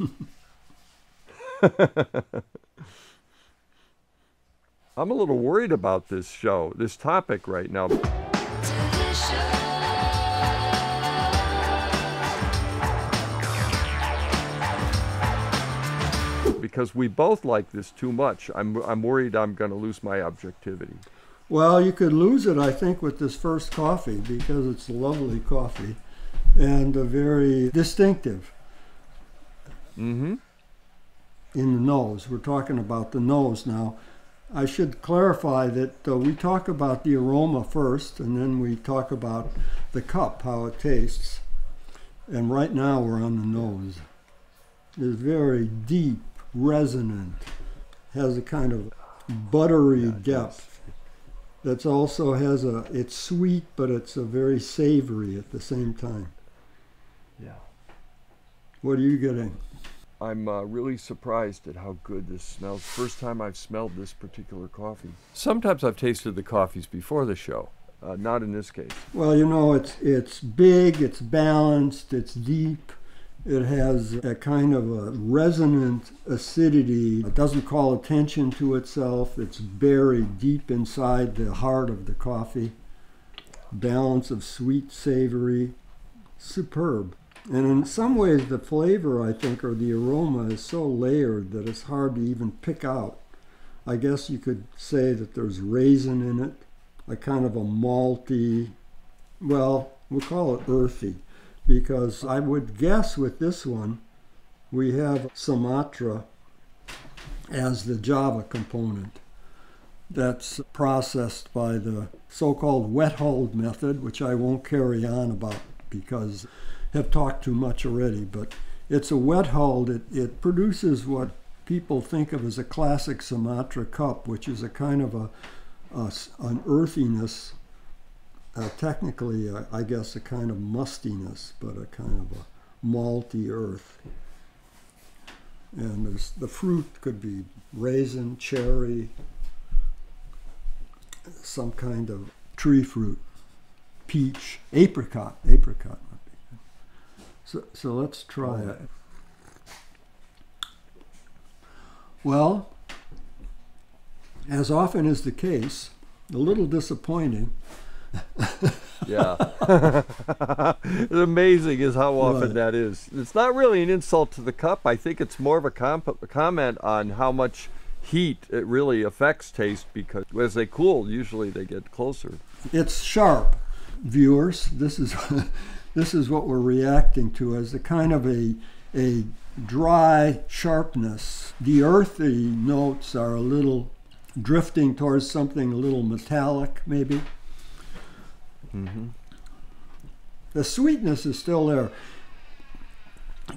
I'm a little worried about this show, this topic right now. Because we both like this too much. I'm worried I'm going to lose my objectivity. Well, you could lose it, I think, with this first coffee, because it's a lovely coffee and a very distinctive. Mm-hmm. In the nose. We're talking about the nose now. I should clarify that we talk about the aroma first, and then we talk about the cup, how it tastes. And right now we're on the nose. It's very deep, resonant, has a kind of buttery depth. That's also has a, it's sweet, but it's a very savory at the same time. Yeah. What are you getting? I'm really surprised at how good this smells. First time I've smelled this particular coffee. Sometimes I've tasted the coffees before the show, not in this case. Well, you know, it's big, it's balanced, it's deep. It has a kind of a resonant acidity. It doesn't call attention to itself. It's buried deep inside the heart of the coffee. Balance of sweet, savory, superb. And in some ways, the flavor, I think, or the aroma is so layered that it's hard to even pick out. I guess you could say that there's raisin in it, a kind of a malty, well, we'll call it earthy, because I would guess with this one, we have Sumatra as the Java component. That's processed by the so-called wet-hold method, which I won't carry on about because have talked too much already, but it's a wet hold. It produces what people think of as a classic Sumatra cup, which is a kind of an earthiness, technically, I guess, a kind of mustiness, but a kind of a malty earth. And there's, the fruit could be raisin, cherry, some kind of tree fruit, peach, apricot. So let's try it. Well, as often is the case, a little disappointing. Yeah. It's amazing is how often that is. It's not really an insult to the cup. I think it's more of a comment on how much heat it really affects taste, because as they cool, usually they get closer. It's sharp, viewers. This is... This is what we're reacting to as a kind of a dry sharpness. The earthy notes are a little drifting towards something a little metallic, maybe. Mm-hmm. The sweetness is still there.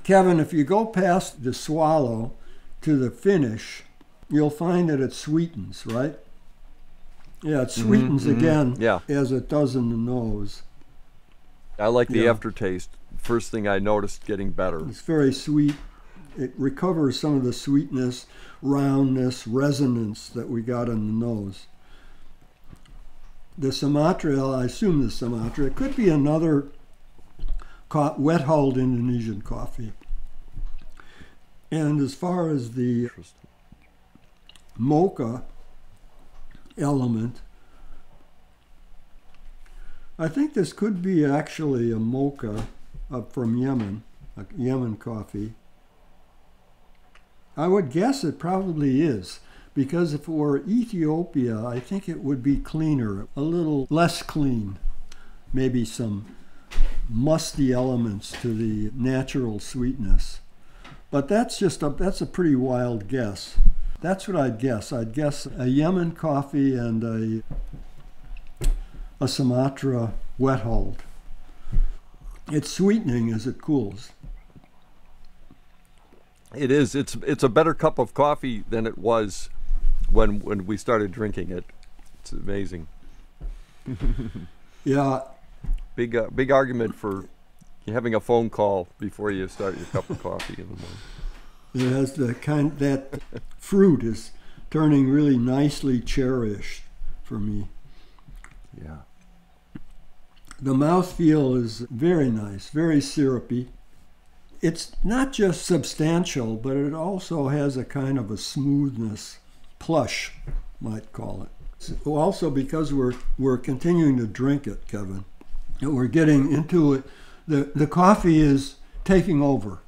Kevin, if you go past the swallow to the finish, you'll find that it sweetens, right? Yeah, it sweetens again as it does in the nose. I like the aftertaste. First thing I noticed getting better. It's very sweet. It recovers some of the sweetness, roundness, resonance that we got in the nose. The Sumatra, I assume the Sumatra, it could be another wet-hulled Indonesian coffee. And as far as the mocha element, I think this could be actually a mocha from Yemen, a Yemen coffee. I would guess it probably is, because if it were Ethiopia, I think it would be cleaner, a little less clean. Maybe some musty elements to the natural sweetness. But that's just that's a pretty wild guess. That's what I'd guess. I'd guess a Yemen coffee and a Sumatra wet hold. It's sweetening as it cools. It is. It's a better cup of coffee than it was when we started drinking it. It's amazing. Yeah. Big argument for having a phone call before you start your cup of coffee in the morning. It has the kind that fruit is turning really nicely cherryish for me. Yeah. The mouthfeel is very nice, very syrupy. It's not just substantial, but it also has a kind of a smoothness, plush, might call it. Also, because we're continuing to drink it, Kevin, and we're getting into it, the coffee is taking over.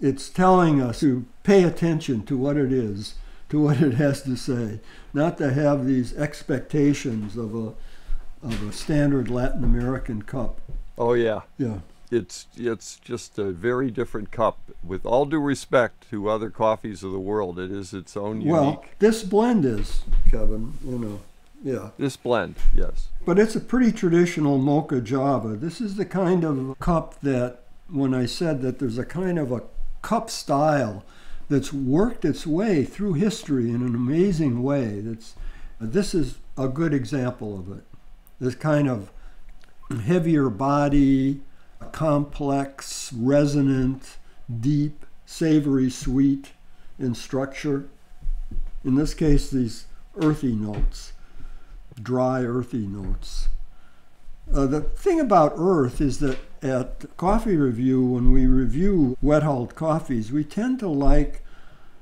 It's telling us to pay attention to what it is, to what it has to say, not to have these expectations of a standard Latin American cup. Oh yeah. Yeah. It's just a very different cup. With all due respect to other coffees of the world, it is its own unique. Well, this blend is, Kevin, you know, yeah. This blend, yes. But it's a pretty traditional Mocha Java. This is the kind of cup that, when I said that there's a kind of a cup style that's worked its way through history in an amazing way. This is a good example of it. This kind of heavier body, complex, resonant, deep, savory, sweet in structure. In this case, these earthy notes, dry, earthy notes. The thing about earth is that at Coffee Review, when we review wet-hulled coffees, we tend to like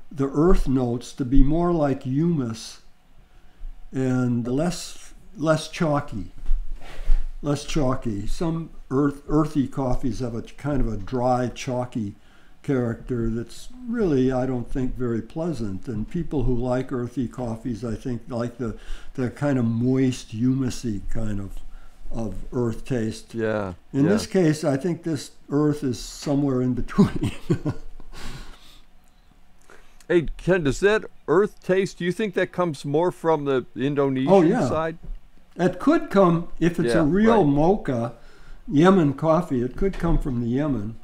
the earth notes to be more like humus and less chalky. Less chalky. Some earthy coffees have a kind of a dry, chalky character that's really, I don't think, very pleasant. And people who like earthy coffees, I think, like the kind of moist, humusy kind of earth taste. Yeah. In this case, I think this earth is somewhere in between. Hey, Ken, does that earth taste, do you think that comes more from the Indonesian side? It could come, if it's a real mocha, Yemen coffee, it could come from the Yemen.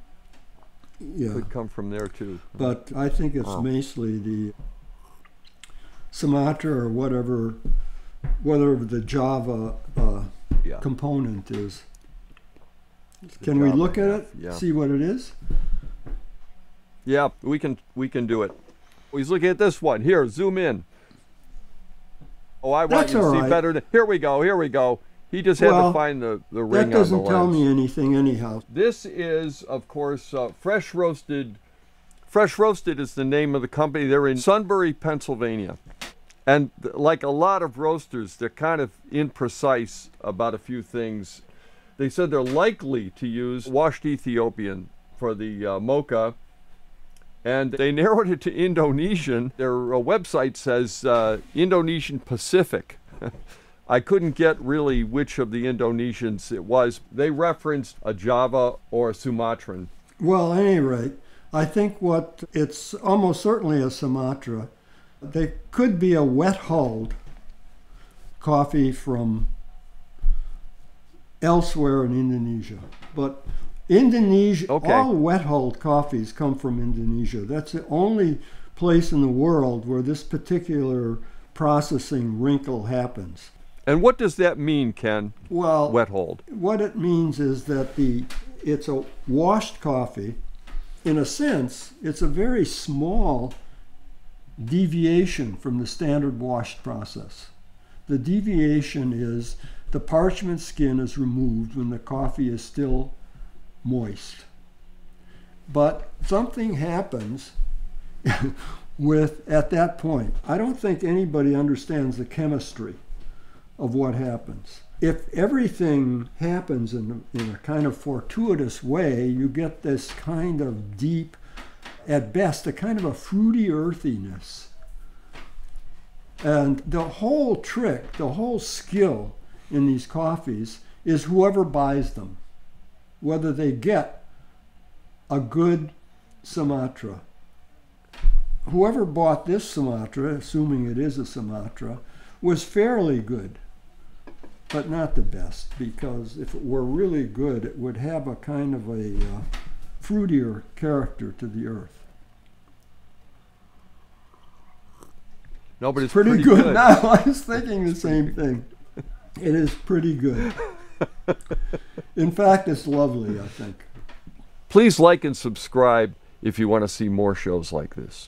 Yeah. It could come from there too. But I think it's mostly the Sumatra or whatever the Java component is. Can we look at it, see what it is? Yeah, we can do it. He's looking at this one. Here, zoom in. Oh, I want you to see better than, here we go. He just had to find the ring on the lens. That doesn't tell me anything anyhow. This is, of course, Fresh Roasted. Fresh Roasted is the name of the company. They're in Sunbury, Pennsylvania. And like a lot of roasters, they're kind of imprecise about a few things. They said they're likely to use washed Ethiopian for the mocha. And they narrowed it to Indonesian. Their website says Indonesian Pacific. I couldn't get really which of the Indonesians it was. They referenced a Java or a Sumatran. Well, at any rate, I think it's almost certainly a Sumatra. They could be a wet-hulled coffee from elsewhere in Indonesia, but Indonesia, all wet-hulled coffees come from Indonesia. That's the only place in the world where this particular processing wrinkle happens. And what does that mean, Ken? Well, wet-hulled. What it means is that it's a washed coffee. In a sense, it's a very small deviation from the standard washed process. The deviation is the parchment skin is removed when the coffee is still moist. But something happens at that point. I don't think anybody understands the chemistry of what happens. If everything happens in a kind of fortuitous way, you get this kind of deep, at best, a kind of a fruity earthiness. And the whole trick, the whole skill in these coffees is whoever buys them, whether they get a good Sumatra. Whoever bought this Sumatra, assuming it is a Sumatra, was fairly good, but not the best, because if it were really good, it would have a kind of a fruitier character to the earth. No, but it's pretty good. Now I was thinking the same thing. It is pretty good. In fact, it's lovely, I think. Please like and subscribe if you want to see more shows like this.